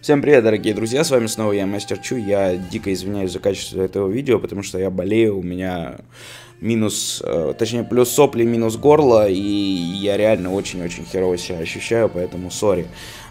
Всем привет, дорогие друзья, с вами снова я, Мастер Чу. Я дико извиняюсь за качество этого видео, потому что я болею, у меня минус, точнее плюс сопли, минус горло, и я реально очень-очень херово себя ощущаю, поэтому сори.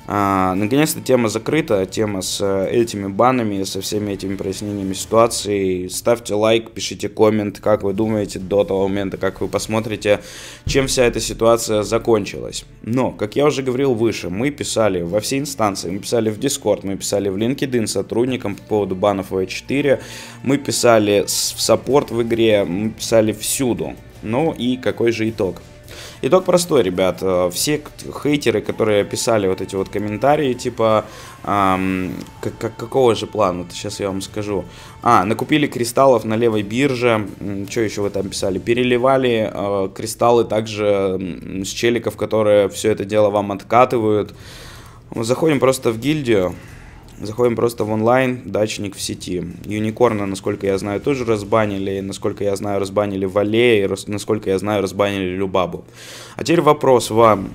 Наконец-то тема закрыта, тема с этими банами, со всеми этими прояснениями ситуации. Ставьте лайк, пишите коммент, как вы думаете до того момента, как вы посмотрите, чем вся эта ситуация закончилась. Но, как я уже говорил выше, мы писали во все инстанции, мы писали в Discord, мы писали в LinkedIn сотрудникам по поводу банов V4, мы писали в саппорт в игре, мы писали всюду. Ну и какой же итог? Итог простой, ребят, все хейтеры, которые писали вот эти вот комментарии, типа, какого же плана, сейчас я вам скажу. Накупили кристаллов на левой бирже, что еще вы там писали, переливали кристаллы также с челиков, которые все это дело вам откатывают. Заходим просто в гильдию. Заходим просто в онлайн, дачник в сети. Юникорна, насколько я знаю, тоже разбанили. Насколько я знаю, разбанили Валей. Насколько я знаю, разбанили Любабу. А теперь вопрос вам.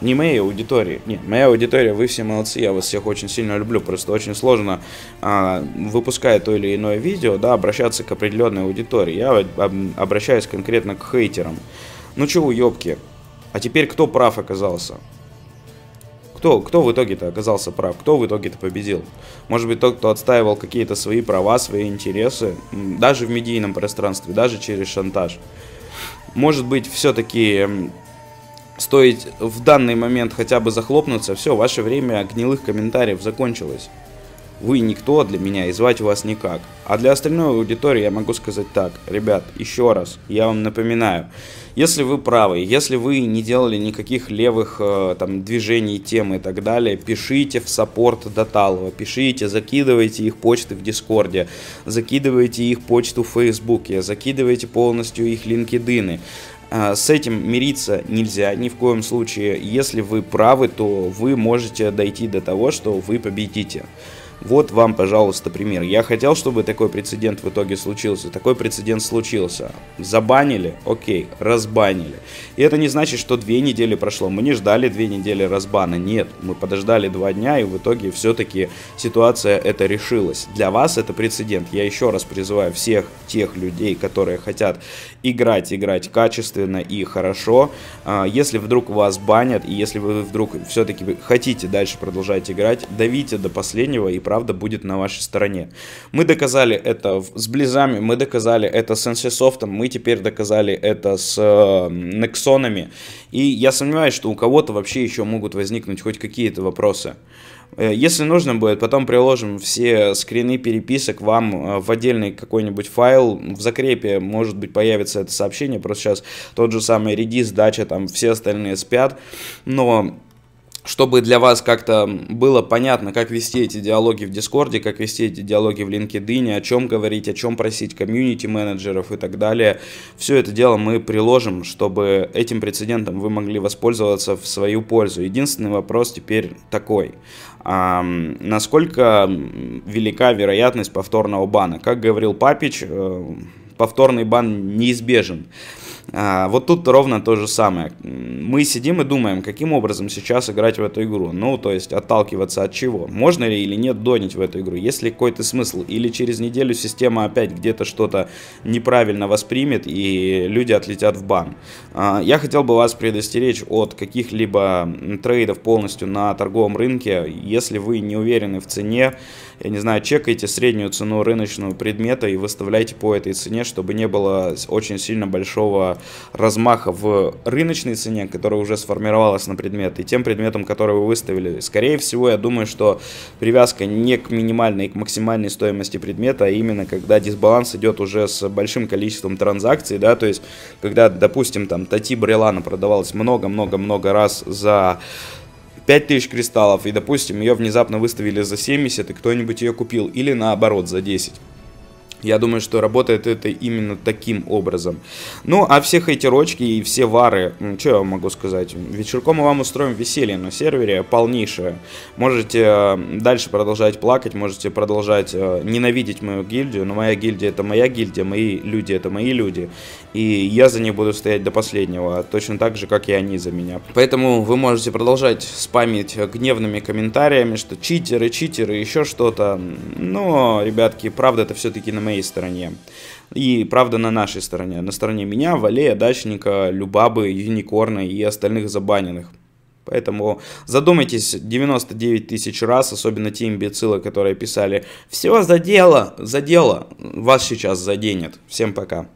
Не моей аудитории. Нет, моя аудитория, вы все молодцы, я вас всех очень сильно люблю. Просто очень сложно, выпуская то или иное видео, да, обращаться к определенной аудитории. Я обращаюсь конкретно к хейтерам. Ну че вы, ёбки? А теперь кто прав оказался? Кто в итоге-то оказался прав? Кто в итоге-то победил? Может быть, тот, кто отстаивал какие-то свои права, свои интересы, даже в медийном пространстве, даже через шантаж. Может быть, все-таки стоит в данный момент хотя бы захлопнуться. Все, ваше время гнилых комментариев закончилось. Вы никто для меня, и звать вас никак. А для остальной аудитории я могу сказать так. Ребят, еще раз, я вам напоминаю. Если вы правы, если вы не делали никаких левых там движений, темы и так далее, пишите в саппорт Даталова, пишите, закидывайте их почты в Дискорде, закидывайте их почту в Фейсбуке, закидывайте полностью их LinkedIn. С этим мириться нельзя ни в коем случае. Если вы правы, то вы можете дойти до того, что вы победите. Вот вам, пожалуйста, пример. Я хотел, чтобы такой прецедент в итоге случился. Такой прецедент случился. Забанили? Окей, разбанили. И это не значит, что 2 недели прошло. Мы не ждали 2 недели разбана. Нет, мы подождали 2 дня, и в итоге все-таки ситуация эта решилась. Для вас это прецедент. Я еще раз призываю всех тех людей, которые хотят играть качественно и хорошо. Если вдруг вас банят, и если вы вдруг все-таки хотите дальше продолжать играть, давите до последнего, и правда будет на вашей стороне. Мы доказали это с Близами, мы доказали это с НССОФТом, мы теперь доказали это с НЕКСОНами. И я сомневаюсь, что у кого-то вообще еще могут возникнуть хоть какие-то вопросы. Если нужно будет, потом приложим все скрины переписок вам в отдельный какой-нибудь файл. В закрепе, может быть, появится это сообщение. Просто сейчас тот же самый редис, дача, там все остальные спят. Но чтобы для вас как-то было понятно, как вести эти диалоги в Дискорде, как вести эти диалоги в LinkedIn, о чем говорить, о чем просить комьюнити-менеджеров и так далее. Все это дело мы приложим, чтобы этим прецедентом вы могли воспользоваться в свою пользу. Единственный вопрос теперь такой. Насколько велика вероятность повторного бана? Как говорил Папич, повторный бан неизбежен. Вот тут ровно то же самое. Мы сидим и думаем, каким образом сейчас играть в эту игру. Ну, то есть отталкиваться от чего. Можно ли или нет донить в эту игру? Есть ли какой-то смысл? Или через неделю система опять где-то что-то неправильно воспримет и люди отлетят в бан. Я хотел бы вас предостеречь от каких-либо трейдов полностью на торговом рынке. Если вы не уверены в цене, я не знаю, чекайте среднюю цену рыночного предмета и выставляйте по этой цене, чтобы не было очень сильно большого размаха в рыночной цене, которая уже сформировалась на предмет, и тем предметом, который вы выставили. Скорее всего, я думаю, что привязка не к минимальной, а к максимальной стоимости предмета, а именно когда дисбаланс идет уже с большим количеством транзакций, да, то есть когда, допустим, там Тати Брелана продавалась много-много-много раз за 5000 кристаллов, и, допустим, ее внезапно выставили за 70, и кто-нибудь ее купил, или наоборот, за 10. Я думаю, что работает это именно таким образом. Ну, а все хейтерочки и все вары, что я вам могу сказать? Вечерком мы вам устроим веселье на сервере, полнейшее. Можете дальше продолжать плакать, можете продолжать ненавидеть мою гильдию, но моя гильдия — это моя гильдия, мои люди — это мои люди. И я за ней буду стоять до последнего, точно так же, как и они за меня. Поэтому вы можете продолжать спамить гневными комментариями, что читеры, читеры, еще что-то. Но, ребятки, правда, это все-таки на моей стороне. И правда на нашей стороне. На стороне меня, Валея, Дачника, Любабы, Юникорна и остальных забаненных. Поэтому задумайтесь 99 тысяч раз, особенно те имбецилы, которые писали «Все за дело, за дело». Вас сейчас заденет. Всем пока.